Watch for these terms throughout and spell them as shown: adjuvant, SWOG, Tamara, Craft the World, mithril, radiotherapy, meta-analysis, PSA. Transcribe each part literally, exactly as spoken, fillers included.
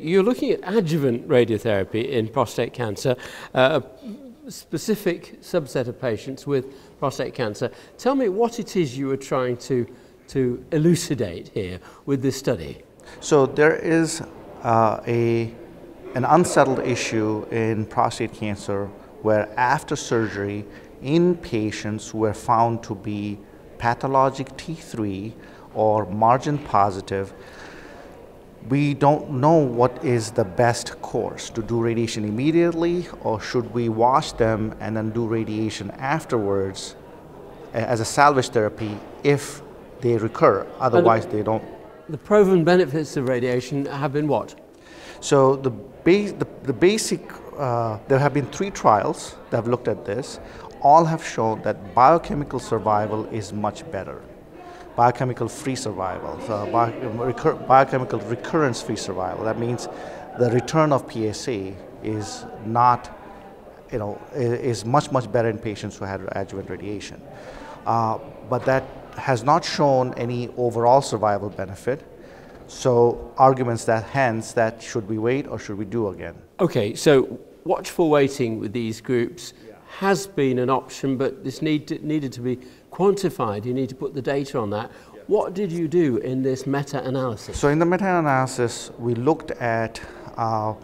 You're looking at adjuvant radiotherapy in prostate cancer, uh, a specific subset of patients with prostate cancer. Tell me what it is you are trying to, to elucidate here with this study. So there is uh, a, an unsettled issue in prostate cancer where after surgery in patients were found to be pathologic T three or margin positive. We don't know what is the best course, to do radiation immediately or should we wash them and then do radiation afterwards as a salvage therapy if they recur, otherwise they don't. The proven benefits of radiation have been what? So the, base, the, the basic, uh, there have been three trials that have looked at this. All have shown that biochemical survival is much better. Biochemical-free survival, so bio, recur, biochemical recurrence-free survival. That means the return of P S A is not, you know, is much, much better in patients who had adjuvant radiation. Uh, but that has not shown any overall survival benefit. So arguments that hence that should we wait or should we do again? Okay, so watchful waiting with these groups has been an option, but this need to, needed to be quantified. You need to put the data on that. Yeah. What did you do in this meta-analysis? So in the meta-analysis, we looked at, uh,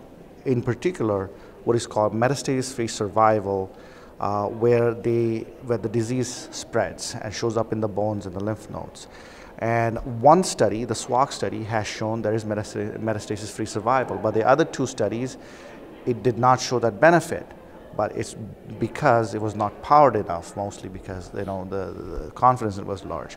in particular, what is called metastasis-free survival, uh, where, they, where the disease spreads and shows up in the bones and the lymph nodes. And one study, the SWOG study, has shown there is metastasis-free survival, but the other two studies, it did not show that benefit. But it's because it was not powered enough, mostly because, you know, the, the confidence was large.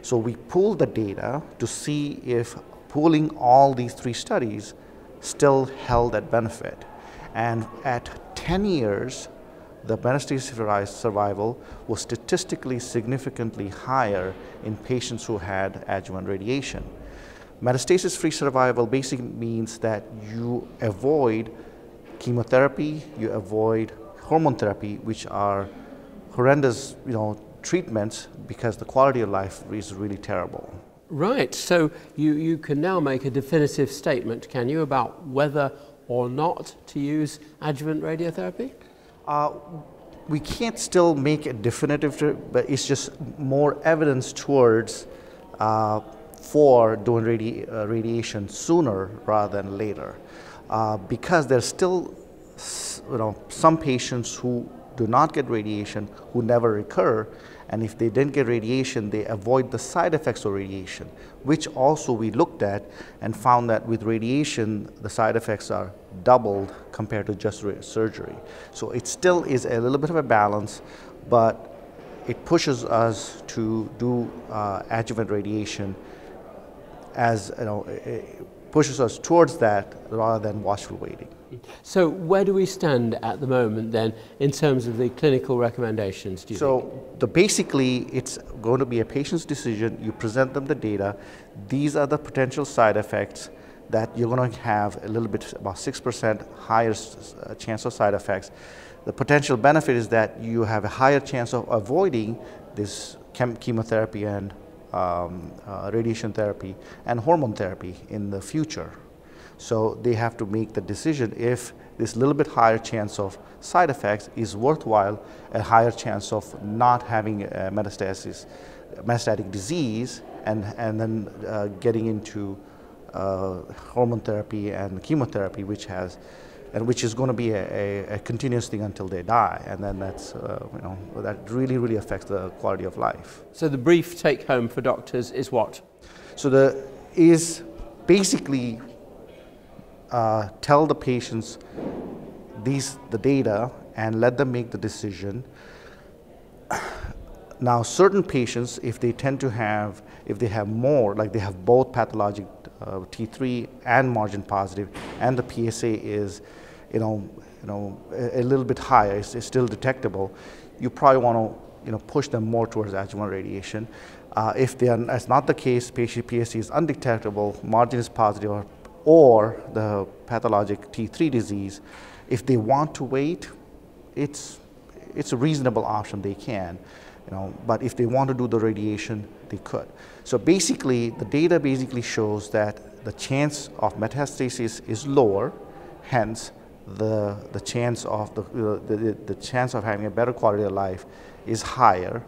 So we pooled the data to see if pooling all these three studies still held that benefit. And at ten years, the metastasis-free survival was statistically significantly higher in patients who had adjuvant radiation. Metastasis-free survival basically means that you avoid chemotherapy, you avoid hormone therapy, which are horrendous, you know, treatments because the quality of life is really terrible. Right, so you, you can now make a definitive statement, can you, about whether or not to use adjuvant radiotherapy? Uh, we can't still make a definitive, but it's just more evidence towards uh, for doing radi uh, radiation sooner rather than later. Uh, because there's still, you know, some patients who do not get radiation who never recur, and if they didn't get radiation, they avoid the side effects of radiation, which also we looked at and found that with radiation, the side effects are doubled compared to just surgery. So it still is a little bit of a balance, but it pushes us to do uh, adjuvant radiation as, you know, a, pushes us towards that rather than watchful waiting. So where do we stand at the moment then in terms of the clinical recommendations? Do you so think? The basically it's going to be a patient's decision. You present them the data. These are the potential side effects that you're going to have, a little bit about six percent higher chance of side effects. The potential benefit is that you have a higher chance of avoiding this chem chemotherapy and Um, uh, radiation therapy and hormone therapy in the future. So they have to make the decision if this little bit higher chance of side effects is worthwhile, a higher chance of not having uh, metastasis, metastatic disease, and, and then uh, getting into uh, hormone therapy and chemotherapy, which has, and which is going to be a, a, a continuous thing until they die, and then that's, uh, you know, that really, really affects the quality of life. So the brief take-home for doctors is what? So the, is basically uh, tell the patients these, the data, and let them make the decision. Now, certain patients, if they tend to have, if they have more, like they have both pathologic Uh, T three and margin positive, and the P S A is, you know, you know, a, a little bit higher. It's, it's still detectable. You probably want to, you know, push them more towards adjuvant radiation. Uh, if they are, that's not the case, patient P S A is undetectable, margin is positive, or, or the pathologic T three disease. If they want to wait, it's it's a reasonable option. They can, you know, but if they want to do the radiation, they could. So basically, the data basically shows that the chance of metastasis is lower, hence the, the, chance of the, the, the chance of having a better quality of life is higher,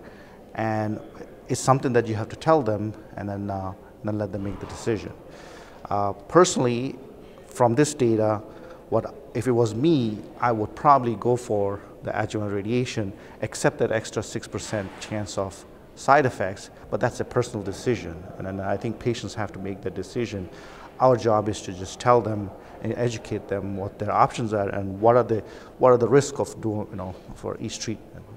and it's something that you have to tell them and then, uh, then let them make the decision. Uh, personally, from this data, what if it was me, I would probably go for the adjuvant radiation, except that extra six percent chance of side effects, but that's a personal decision. And, and I think patients have to make that decision. Our job is to just tell them and educate them what their options are and what are the, what are the risks of doing, you know, for each treatment.